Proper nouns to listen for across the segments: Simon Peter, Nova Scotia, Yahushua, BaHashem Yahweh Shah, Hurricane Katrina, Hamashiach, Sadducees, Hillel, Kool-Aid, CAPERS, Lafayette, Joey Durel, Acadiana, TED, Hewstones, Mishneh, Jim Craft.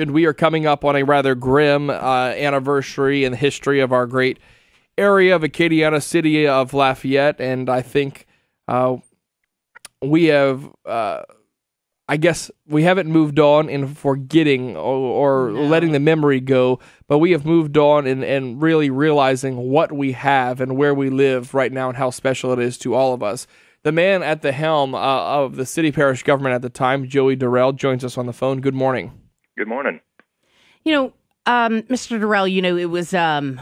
And we are coming up on a rather grim anniversary in the history of our great area of Acadiana, city of Lafayette, and I think we have, I guess we haven't moved on in forgetting or letting the memory go, but we have moved on and really realizing what we have and where we live right now and how special it is to all of us. The man at the helm of the city parish government at the time, Joey Durel, joins us on the phone. Good morning. Good morning. You know, Mr. Durel, you know, it was it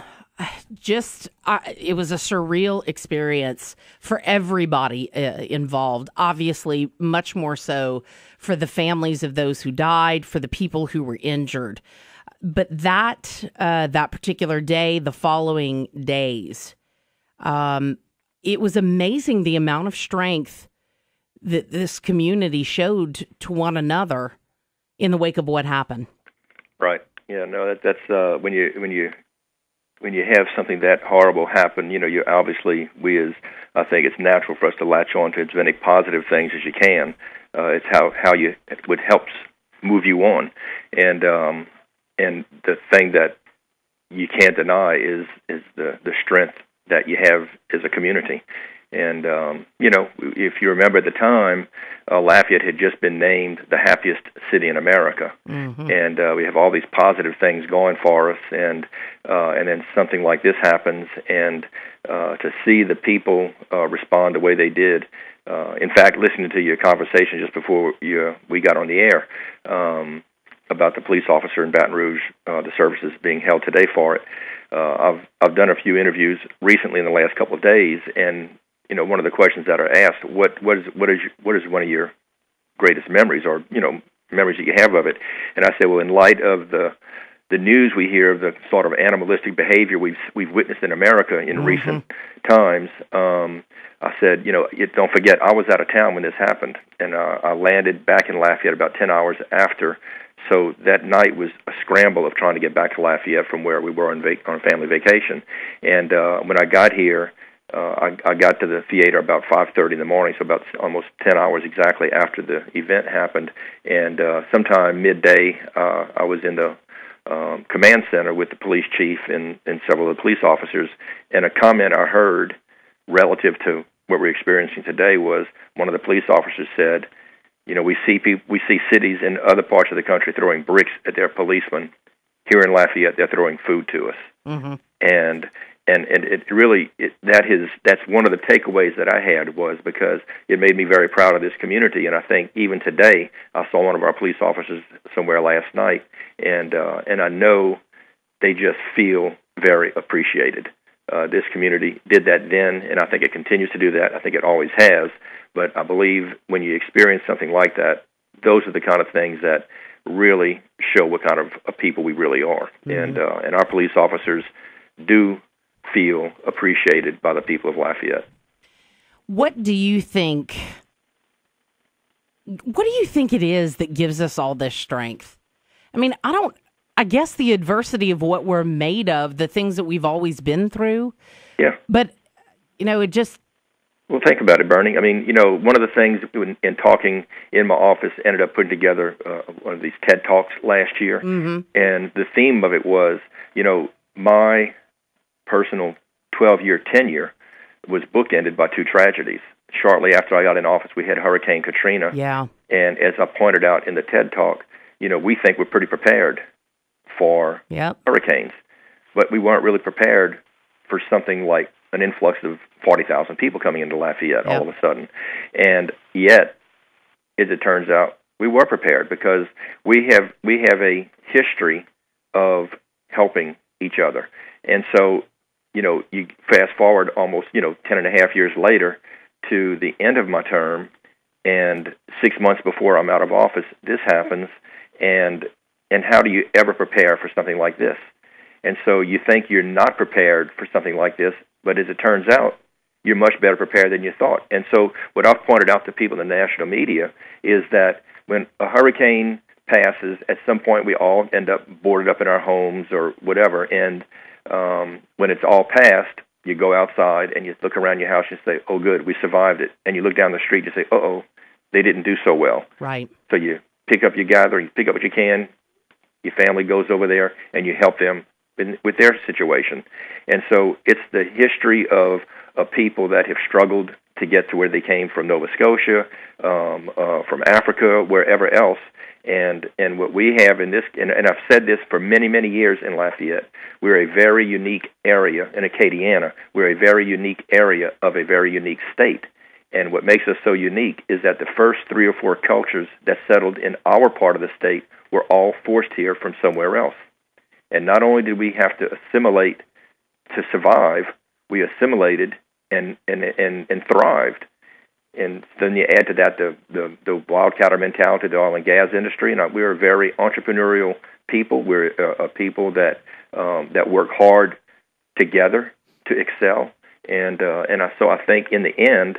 was a surreal experience for everybody involved. Obviously, much more so for the families of those who died, for the people who were injured. But that particular day, the following days, it was amazing the amount of strength that this community showed to one another in the wake of what happened. Right. Yeah. No. That's when you have something that horrible happen, you know, you obviously, I think it's natural for us to latch on to as many positive things as you can. It's what helps move you on. And the thing that you can't deny is the strength that you have as a community. And, you know, if you remember at the time, Lafayette had just been named the happiest city in America. Mm-hmm. And we have all these positive things going for us, and then something like this happens, and to see the people respond the way they did. In fact, listening to your conversation just before we got on the air about the police officer in Baton Rouge, the services being held today for it, I've done a few interviews recently in the last couple of days, and you know, one of the questions that are asked, what is one of your greatest memories, or you know, memories that you have of it? And I say, well, in light of the news we hear of the sort of animalistic behavior we've witnessed in America in recent times, I said, you know, don't forget, I was out of town when this happened, and I landed back in Lafayette about 10 hours after. So that night was a scramble of trying to get back to Lafayette from where we were on family vacation. And when I got here, I got to the theater about 5:30 in the morning, so about almost 10 hours exactly after the event happened. And sometime midday, I was in the command center with the police chief and several of the police officers. And a comment I heard relative to what we're experiencing today was one of the police officers said, you know, we see cities in other parts of the country throwing bricks at their policemen. Here in Lafayette, they're throwing food to us. Mm-hmm. And it really that's one of the takeaways that I had, was because it made me very proud of this community. And I think even today, I saw one of our police officers somewhere last night, and I know they just feel very appreciated. This community did that then, and I think it continues to do that. I think it always has. But I believe when you experience something like that, those are the kind of things that really show what kind of a people we really are. Mm-hmm. And our police officers do feel appreciated by the people of Lafayette. What do you think it is that gives us all this strength? I mean, I guess the adversity of what we're made of, the things that we've always been through. Yeah. But, you know, well, think about it, Bernie. I mean, you know, one of the things in talking in my office, ended up putting together one of these TED Talks last year, mm-hmm. and the theme of it was, you know, my personal 12-year tenure was bookended by two tragedies. Shortly after I got in office, we had Hurricane Katrina. Yeah. And as I pointed out in the TED Talk, you know, we think we're pretty prepared for hurricanes, but we weren't really prepared for something like an influx of 40,000 people coming into Lafayette all of a sudden. And yet, as it turns out, we were prepared, because we have a history of helping each other. And so, you know, you fast forward almost, you know, 10.5 years later to the end of my term, and 6 months before I'm out of office, this happens, and how do you ever prepare for something like this? And so you think you're not prepared for something like this, but as it turns out, you're much better prepared than you thought. And so what I've pointed out to people in the national media is that when a hurricane passes, at some point we all end up boarded up in our homes or whatever, and when it's all passed, you go outside and you look around your house and you say, oh, good, we survived it. And you look down the street and you say, uh-oh, they didn't do so well. Right. So you pick up your gathering, pick up what you can, Your family goes over there, and you help them with their situation. And so it's the history of people that have struggled to get to where they came from, Nova Scotia, from Africa, wherever else. And what we have in this, and I've said this for many, many years in Lafayette, we're a very unique area in Acadiana. We're a very unique area of a very unique state. And what makes us so unique is that the first three or four cultures that settled in our part of the state were all forced here from somewhere else. And not only did we have to assimilate to survive, we assimilated and thrived. And then you add to that the wildcatter mentality, the oil and gas industry. And we're a very entrepreneurial people. We're a people that work hard together to excel. So I think in the end,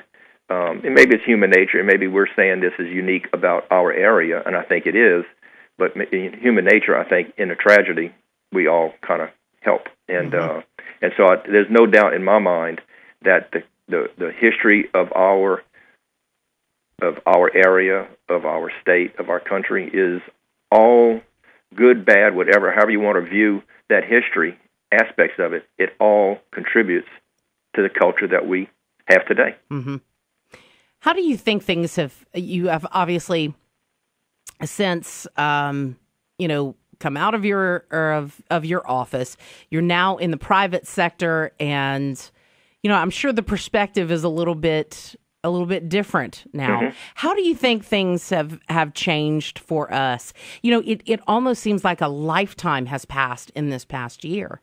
and maybe it's human nature, and maybe we're saying this is unique about our area, and I think it is. But in human nature, I think, in a tragedy, we all kind of help. And so there's no doubt in my mind that the history of our area, of our state, of our country is all good, bad, whatever, however you want to view that history, aspects of it, it all contributes to the culture that we have today. Mm-hmm. How do you think you have obviously since, come out of your office, you're now in the private sector, and, I'm sure the perspective is a little bit different now. Mm-hmm. How do you think things have changed for us? It almost seems like a lifetime has passed in this past year.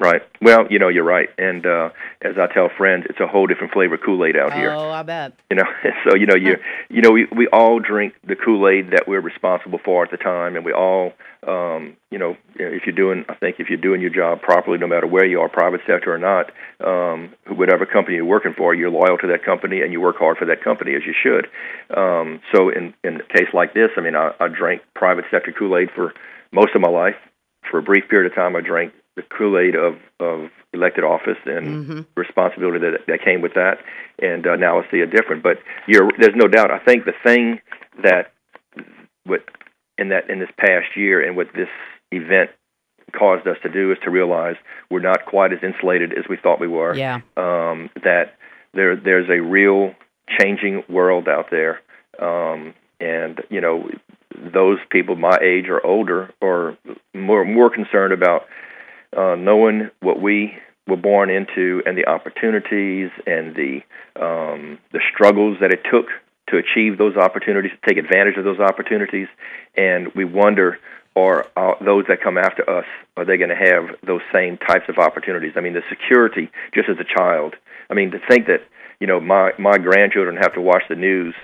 Right. Well, you're right. And as I tell friends, it's a whole different flavor Kool-Aid out here. Oh, I bet. We all drink the Kool-Aid that we're responsible for at the time, and we all, if you're doing your job properly, no matter where you are, private sector or not, whatever company you're working for, you're loyal to that company and you work hard for that company, as you should. So in a case like this, I drank private sector Kool-Aid for most of my life. For a brief period of time, I drank the Kool-Aid of elected office and mm-hmm. responsibility that came with that, and now I see it different. But there's no doubt. I think the thing in this past year and what this event caused us to do is to realize we're not quite as insulated as we thought we were. Yeah. That there's a real changing world out there, and those people my age or older are more concerned about. Knowing what we were born into and the opportunities and the struggles that it took to achieve those opportunities, to take advantage of those opportunities, and we wonder, are those that come after us, are they going to have those same types of opportunities? The security just as a child. To think that my grandchildren have to watch the news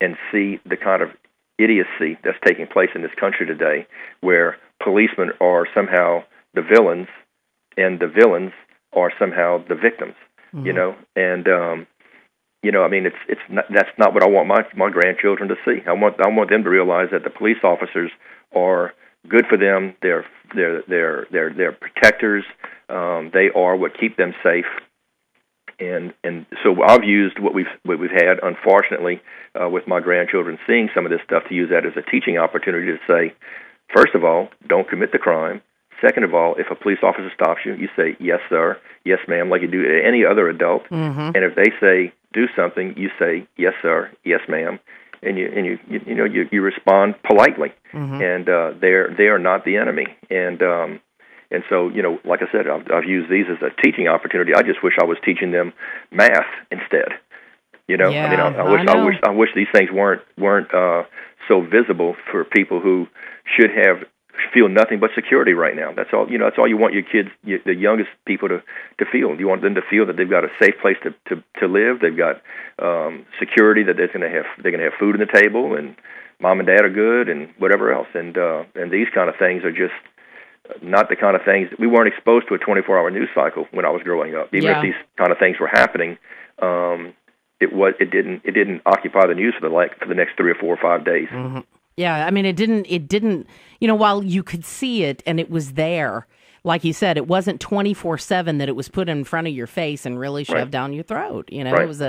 and see the kind of idiocy that's taking place in this country today, where policemen are somehow the villains, and the villains are somehow the victims, mm-hmm. It's not, that's not what I want my grandchildren to see. I want them to realize that the police officers are good for them. They're protectors. They are what keep them safe. And so I've used what we've had, unfortunately, with my grandchildren seeing some of this stuff, to use that as a teaching opportunity to say, first of all, don't commit the crime. Second of all, if a police officer stops you, you say, yes, sir, yes, ma'am, like you do to any other adult. Mm-hmm. And if they say, do something, you say, yes, sir, yes, ma'am. And you respond politely. Mm-hmm. And they are not the enemy. And so, like I said, I've used these as a teaching opportunity. I just wish I was teaching them math instead. Yeah, I wish these things weren't so visible for people who should have feel nothing but security right now. That's all. That's all you want your kids, the youngest people, to feel. You want them to feel that they've got a safe place to live. They've got security, that they're going to have food on the table, and mom and dad are good, and whatever else. And these kind of things are just not the kind of things we weren't exposed to. A 24-hour news cycle when I was growing up. Even if these kind of things were happening, it didn't occupy the news for the next 3 or 4 or 5 days. Mm-hmm. Yeah, it didn't, while you could see it and it was there, like you said, it wasn't 24/7 that it was put in front of your face and really shoved down your throat. It was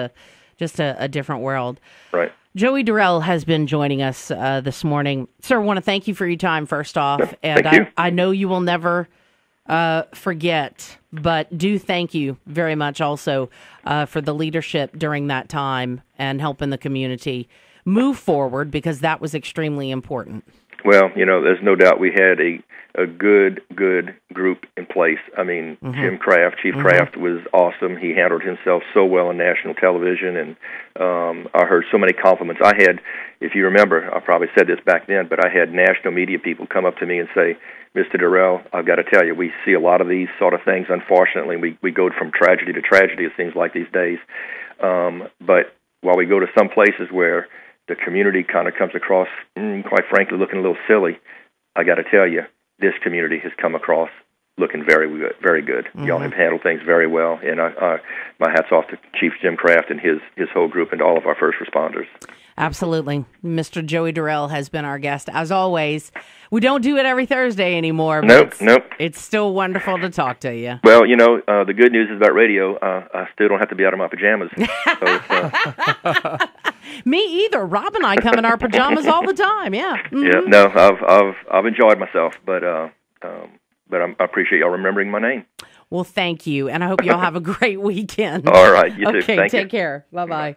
just a different world. Right. Joey Durel has been joining us this morning. Sir, I want to thank you for your time, first off. And I know you will never forget, but do thank you very much also for the leadership during that time and helping the community move forward, because that was extremely important. Well, you know, there's no doubt we had a good group in place. I mean, Jim Craft, Chief Craft was awesome. He handled himself so well on national television, and I heard so many compliments. I had, if you remember, I probably said this back then, but I had national media people come up to me and say, Mr. Durel, I've got to tell you, we see a lot of these sort of things, unfortunately. We go from tragedy to tragedy, it seems like, these days. But while we go to some places where the community kind of comes across, quite frankly, looking a little silly, I got to tell you, this community has come across looking very, very good. Y'all have handled things very well, and my hat's off to Chief Jim Craft and his whole group and all of our first responders. Absolutely. Mr. Joey Durel has been our guest. As always, we don't do it every Thursday anymore, but it's still wonderful to talk to you. Well, you know, the good news is about radio, I still don't have to be out of my pajamas. So it's, me either. Rob and I come in our pajamas all the time, yeah, no, I've enjoyed myself, but I appreciate y'all remembering my name. Well, thank you, and I hope y'all have a great weekend. All right, you too. Okay, take care. Bye-bye.